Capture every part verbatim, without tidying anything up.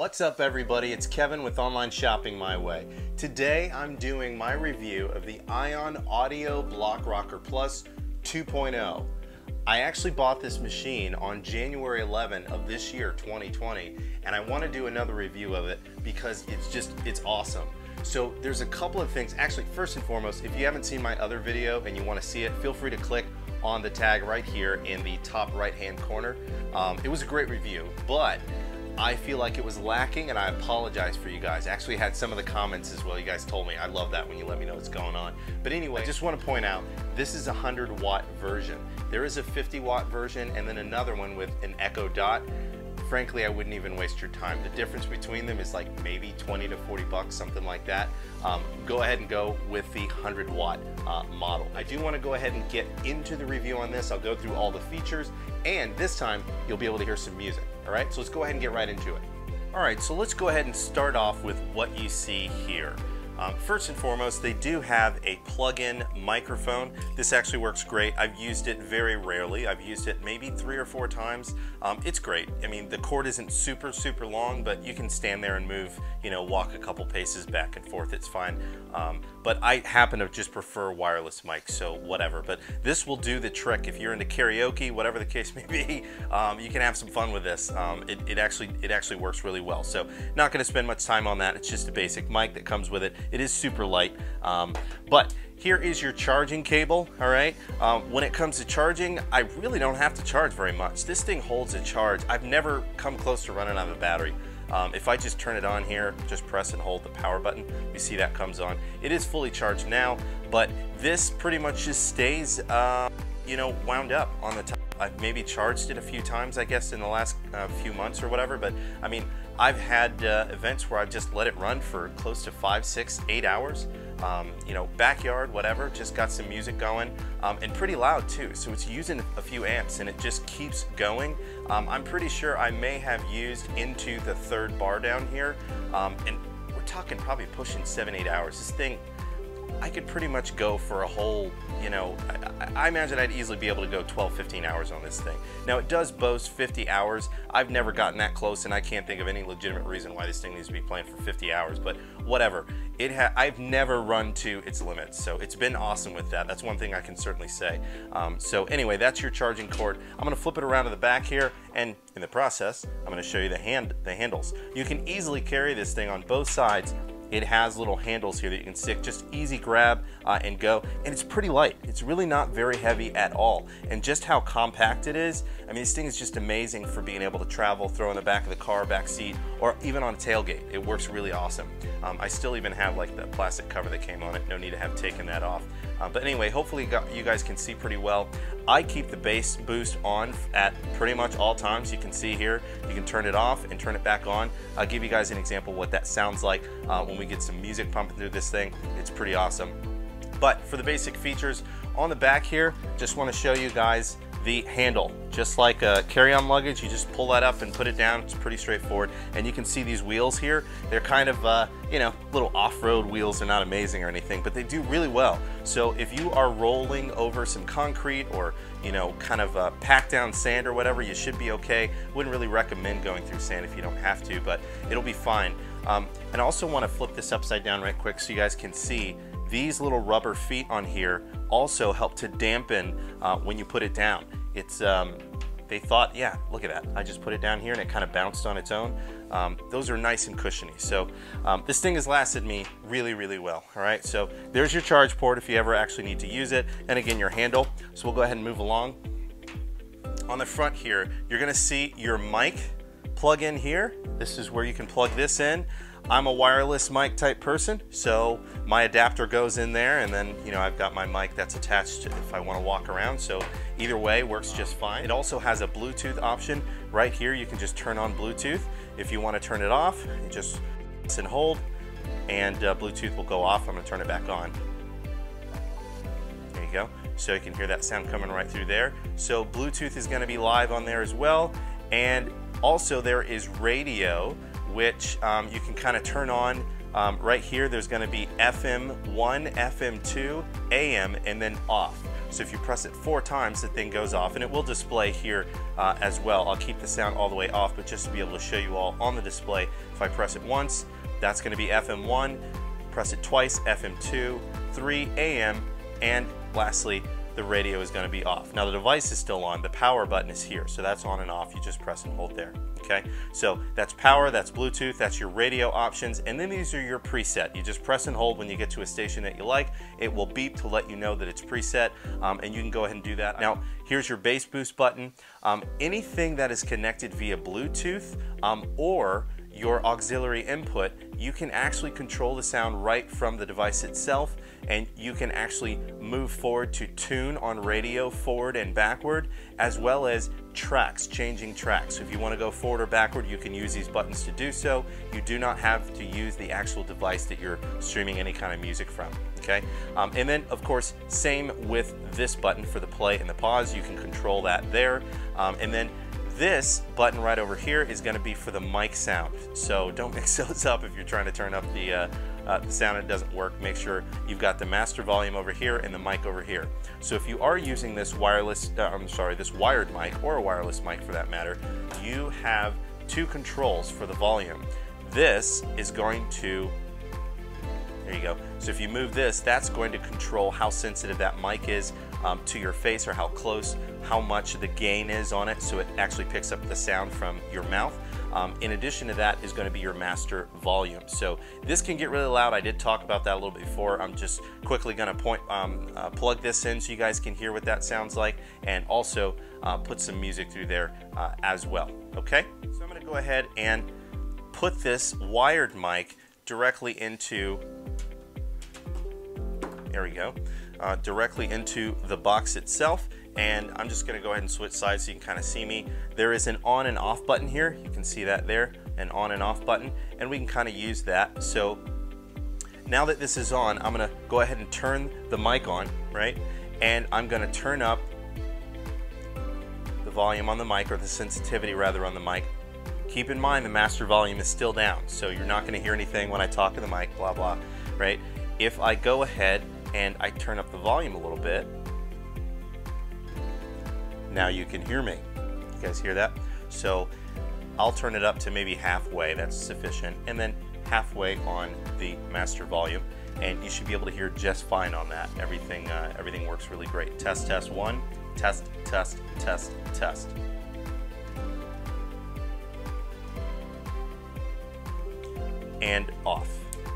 What's up, everybody? It's Kevin with Online Shopping My Way. Today I'm doing my review of the ION Audio Block Rocker Plus two point oh. I actually bought this machine on January eleventh of this year, twenty twenty, and I want to do another review of it because it's just, it's awesome. So there's a couple of things. Actually, first and foremost, if you haven't seen my other video and you want to see it, feel free to click on the tag right here in the top right hand corner. Um, it was a great review, but I feel like it was lacking, and I apologize for you guys. I actually had some of the comments as well. You guys told me. I love that when you let me know what's going on. But anyway, I just want to point out, this is a one hundred watt version. There is a fifty watt version and then another one with an Echo Dot. Frankly, I wouldn't even waste your time. The difference between them is like maybe twenty to forty bucks, something like that. Um, go ahead and go with the one hundred watt uh, model. I do want to go ahead and get into the review on this. I'll go through all the features, and this time you'll be able to hear some music. All right, so let's go ahead and get right into it. All right, so let's go ahead and start off with what you see here. Um, first and foremost, they do have a plug-in microphone. This actually works great. I've used it very rarely. I've used it maybe three or four times. Um, it's great. I mean, the cord isn't super, super long, but you can stand there and move, you know, walk a couple paces back and forth. It's fine. Um, but I happen to just prefer wireless mics, so whatever. But this will do the trick. If you're into karaoke, whatever the case may be, um, you can have some fun with this. Um, it, it actually, it actually works really well. So not going to spend much time on that. It's just a basic mic that comes with it. It is super light, um, but here is your charging cable, all right? Um, when it comes to charging, I really don't have to charge very much. This thing holds a charge. I've never come close to running out of battery. Um, if I just turn it on here, just press and hold the power button, you see that comes on. It is fully charged now, but this pretty much just stays, uh, you know, wound up on the top. I've maybe charged it a few times, I guess, in the last uh, few months or whatever, but I mean, I've had uh, events where I've just let it run for close to five, six, eight hours, um, you know, backyard, whatever, just got some music going, um, and pretty loud too, so it's using a few amps and it just keeps going. Um, I'm pretty sure I may have used into the third bar down here, um, and we're talking probably pushing seven, eight hours. This thing, I could pretty much go for a whole, you know, I, I imagine I'd easily be able to go twelve, fifteen hours on this thing. Now it does boast fifty hours. I've never gotten that close, and I can't think of any legitimate reason why this thing needs to be playing for fifty hours, but whatever. It ha I've never run to its limits, so it's been awesome with that. That's one thing I can certainly say. Um, so anyway, that's your charging cord. I'm gonna flip it around to the back here, and in the process, I'm gonna show you the, hand, the handles. You can easily carry this thing on both sides. It has little handles here that you can stick, just easy grab uh, and go. And it's pretty light. It's really not very heavy at all. And just how compact it is, I mean, this thing is just amazing for being able to travel, throw in the back of the car, back seat, or even on a tailgate. It works really awesome. Um, I still even have like the plastic cover that came on it. No need to have taken that off. Uh, but anyway, hopefully you guys can see pretty well. I keep the bass boost on at pretty much all times. You can see here, you can turn it off and turn it back on. I'll give you guys an example of what that sounds like uh, when we get some music pumping through this thing. It's pretty awesome. But for the basic features, on the back here, just want to show you guys the handle. Just like a carry-on luggage, you just pull that up and put it down. It's pretty straightforward. And you can see these wheels here. They're kind of, uh, you know, little off-road wheels. They're not amazing or anything, but they do really well. So if you are rolling over some concrete or, you know, kind of uh, packed down sand or whatever, you should be okay. Wouldn't really recommend going through sand if you don't have to, but it'll be fine. Um, and I also want to flip this upside down right quick so you guys can see these little rubber feet on here also help to dampen uh, when you put it down. It's, um, they thought, yeah, look at that. I just put it down here and it kind of bounced on its own. Um, those are nice and cushiony. So um, this thing has lasted me really, really well. All right, so there's your charge port if you ever actually need to use it. And again, your handle. So we'll go ahead and move along. On the front here, you're gonna see your mic plug in here. This is where you can plug this in. I'm a wireless mic type person, so my adapter goes in there, and then, you know, I've got my mic that's attached if I want to walk around, so either way works just fine. It also has a Bluetooth option. Right here, you can just turn on Bluetooth. If you want to turn it off, you just press and hold, and uh, Bluetooth will go off. I'm going to turn it back on. There you go. So you can hear that sound coming right through there. So Bluetooth is going to be live on there as well, and also there is radio, which um, you can kind of turn on um, right here. There's going to be F M one, F M two, A M, and then off. So if you press it four times, the thing goes off, and it will display here uh, as well. I'll keep the sound all the way off, but just to be able to show you all on the display, if I press it once, that's going to be F M one, press it twice, F M two, three, A M, and lastly, the radio is going to be off. Now the device is still on, the power button is here, so that's on and off, you just press and hold there. Okay, so that's power, that's Bluetooth, that's your radio options, and then these are your preset. You just press and hold when you get to a station that you like, it will beep to let you know that it's preset, um, and you can go ahead and do that. Now, here's your bass boost button. Um, anything that is connected via Bluetooth um, or your auxiliary input, you can actually control the sound right from the device itself, and you can actually move forward to tune on radio forward and backward, as well as tracks, changing tracks. So if you want to go forward or backward, you can use these buttons to do so. You do not have to use the actual device that you're streaming any kind of music from, okay? Um, and then, of course, same with this button for the play and the pause. You can control that there, um, and then this button right over here is going to be for the mic sound, so don't mix those up. If you're trying to turn up the, uh, uh, the sound and it doesn't work, make sure you've got the master volume over here and the mic over here. So if you are using this wireless, uh, I'm sorry, this wired mic, or a wireless mic for that matter, you have two controls for the volume. This is going to, there you go. So if you move this, that's going to control how sensitive that mic is um, to your face, or how close, how much the gain is on it, so it actually picks up the sound from your mouth. Um, in addition to that is going to be your master volume. So this can get really loud. I did talk about that a little bit before. I'm just quickly going to point um, uh, plug this in so you guys can hear what that sounds like, and also uh, put some music through there uh, as well. Okay, so I'm going to go ahead and put this wired mic directly into, there we go, uh, directly into the box itself. And I'm just gonna go ahead and switch sides so you can kind of see me. There is an on and off button here. You can see that there, an on and off button, and we can kind of use that. So now that this is on, I'm gonna go ahead and turn the mic on, right? And I'm gonna turn up the volume on the mic, or the sensitivity rather on the mic. Keep in mind the master volume is still down, so you're not gonna hear anything when I talk to the mic, blah, blah, right? If I go ahead and I turn up the volume a little bit, now you can hear me. You guys hear that? So I'll turn it up to maybe halfway, that's sufficient, and then halfway on the master volume, and you should be able to hear just fine on that. Everything, uh, everything works really great. Test, test, one, test, test, test, test. And off.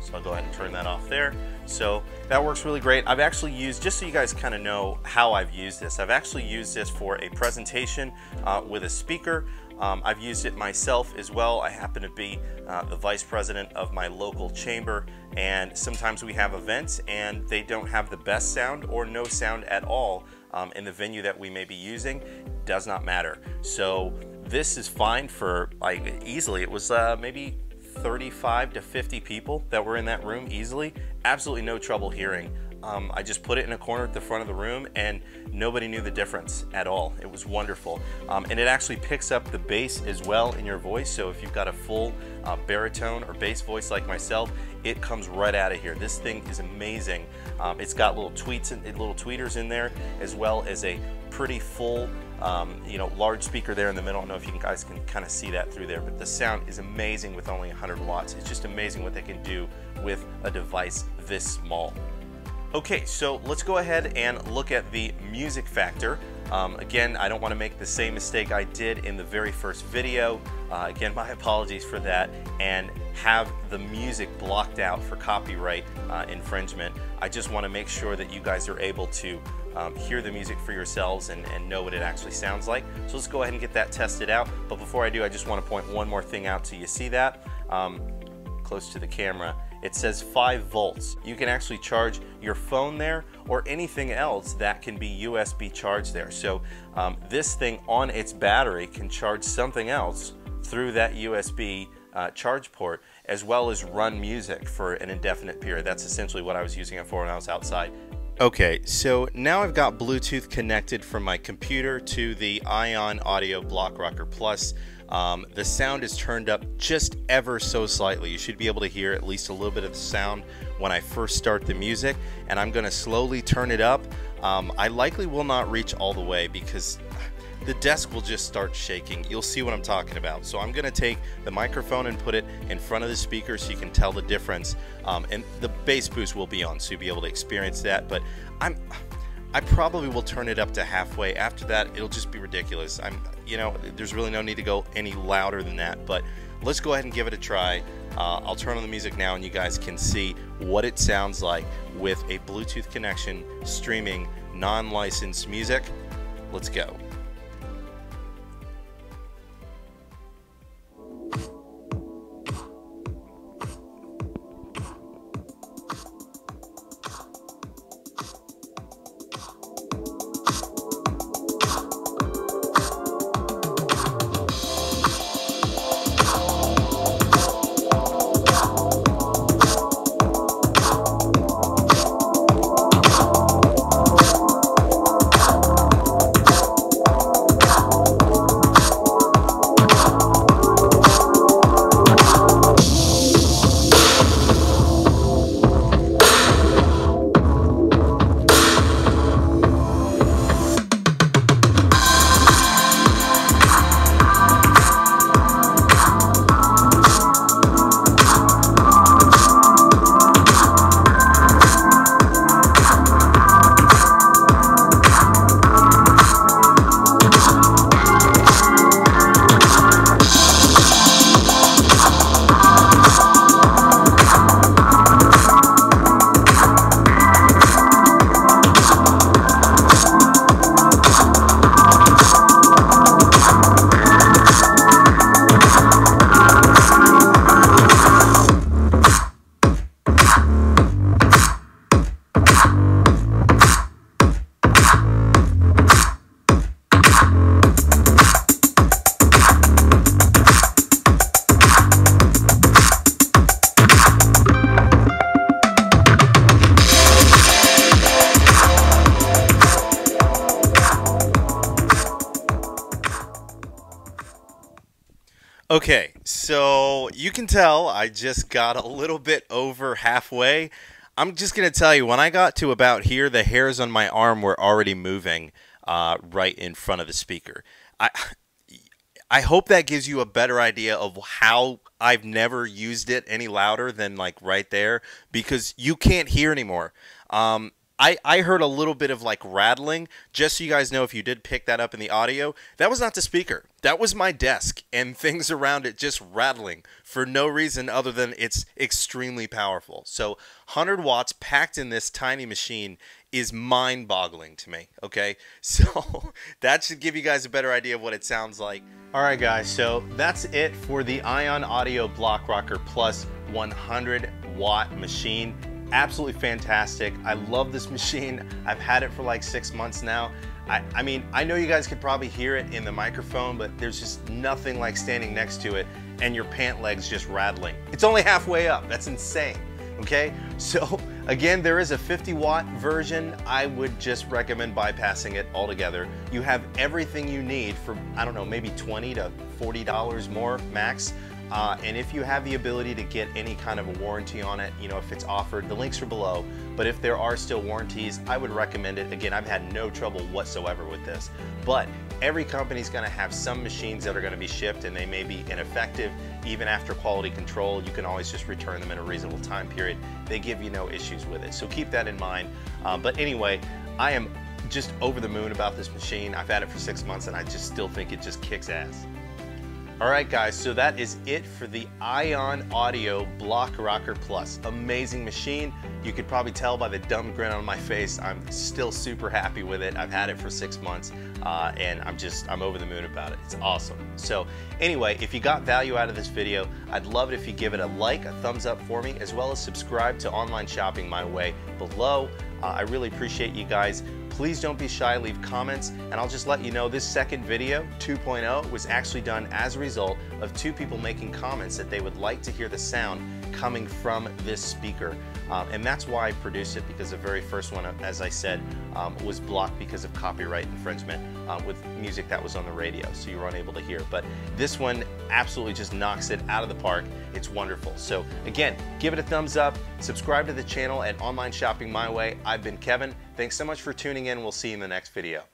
So I'll go ahead and turn that off there. So that works really great. I've actually used, just so you guys kind of know how I've used this, I've actually used this for a presentation uh, with a speaker. Um, I've used it myself as well. I happen to be uh, the vice president of my local chamber, and sometimes we have events and they don't have the best sound or no sound at all um, in the venue that we may be using. Does not matter. So this is fine for, like, easily, it was uh, maybe thirty-five to fifty people that were in that room easily. Absolutely no trouble hearing. Um, I just put it in a corner at the front of the room and nobody knew the difference at all. It was wonderful. Um, and it actually picks up the bass as well in your voice. So if you've got a full uh, baritone or bass voice like myself, it comes right out of here. This thing is amazing. Um, it's got little tweets and little tweeters in there, as well as a pretty full, um, you know, large speaker there in the middle. I don't know if you guys can kind of see that through there, but the sound is amazing with only one hundred watts. It's just amazing what they can do with a device this small. Okay, so let's go ahead and look at the music factor. Um, again, I don't want to make the same mistake I did in the very first video. Uh, again, my apologies for that, and have the music blocked out for copyright uh, infringement. I just want to make sure that you guys are able to um, hear the music for yourselves and, and know what it actually sounds like. So let's go ahead and get that tested out. But before I do, I just want to point one more thing out so you see that. Um, close to the camera. It says five volts. You can actually charge your phone there, or anything else that can be U S B charged there. So um, this thing on its battery can charge something else through that U S B uh, charge port, as well as run music for an indefinite period. That's essentially what I was using it for when I was outside. Okay, so now I've got Bluetooth connected from my computer to the ION Audio Block Rocker Plus. Um, the sound is turned up just ever so slightly. You should be able to hear at least a little bit of the sound when I first start the music, and I'm going to slowly turn it up. Um, I likely will not reach all the way because the desk will just start shaking. You'll see what I'm talking about. So I'm going to take the microphone and put it in front of the speaker so you can tell the difference. Um, and the bass boost will be on, so you'll be able to experience that. But I'm, I probably will turn it up to halfway. After that, it'll just be ridiculous. I'm, you know, there's really no need to go any louder than that. But let's go ahead and give it a try. Uh, I'll turn on the music now, and you guys can see what it sounds like with a Bluetooth connection streaming non-licensed music. Let's go. Okay, so you can tell I just got a little bit over halfway. I'm just going to tell you, when I got to about here, the hairs on my arm were already moving uh, right in front of the speaker. I, I hope that gives you a better idea of how I've never used it any louder than like right there, because you can't hear anymore. Um, I, I heard a little bit of like rattling, just so you guys know, if you did pick that up in the audio. That was not the speaker. That was my desk and things around it just rattling for no reason other than it's extremely powerful. So one hundred watts packed in this tiny machine is mind-boggling to me, okay? So that should give you guys a better idea of what it sounds like. All right, guys, so that's it for the ION Audio Block Rocker Plus one hundred watt machine. Absolutely fantastic. I love this machine. I've had it for like six months now. I, I mean, I know you guys could probably hear it in the microphone, but there's just nothing like standing next to it and your pant legs just rattling. It's only halfway up. That's insane. Okay, so again, there is a fifty watt version. I would just recommend bypassing it altogether. You have everything you need for, I don't know, maybe twenty to forty dollars more max. Uh, and if you have the ability to get any kind of a warranty on it, you know, if it's offered, the links are below. But if there are still warranties, I would recommend it. Again, I've had no trouble whatsoever with this. But every company's going to have some machines that are going to be shipped and they may be ineffective. Even after quality control, you can always just return them in a reasonable time period. They give you no issues with it. So keep that in mind. Uh, but anyway, I am just over the moon about this machine. I've had it for six months and I just still think it just kicks ass. All right, guys, so that is it for the ION Audio Block Rocker Plus. Amazing machine. You could probably tell by the dumb grin on my face, I'm still super happy with it. I've had it for six months, uh, and I'm just, I'm over the moon about it. It's awesome. So anyway, if you got value out of this video, I'd love it if you give it a like, a thumbs up for me, as well as subscribe to Online Shopping My Way below. Uh, I really appreciate you guys. Please don't be shy, leave comments, and I'll just let you know this second video, two point oh, was actually done as a result of two people making comments that they would like to hear the sound coming from this speaker. Um, and that's why I produced it, because the very first one, as I said, um, was blocked because of copyright infringement uh, with music that was on the radio, so you were unable to hear. But this one absolutely just knocks it out of the park. It's wonderful. So again, give it a thumbs up, subscribe to the channel at Online Shopping My Way. I've been Kevin. Thanks so much for tuning in. We'll see you in the next video.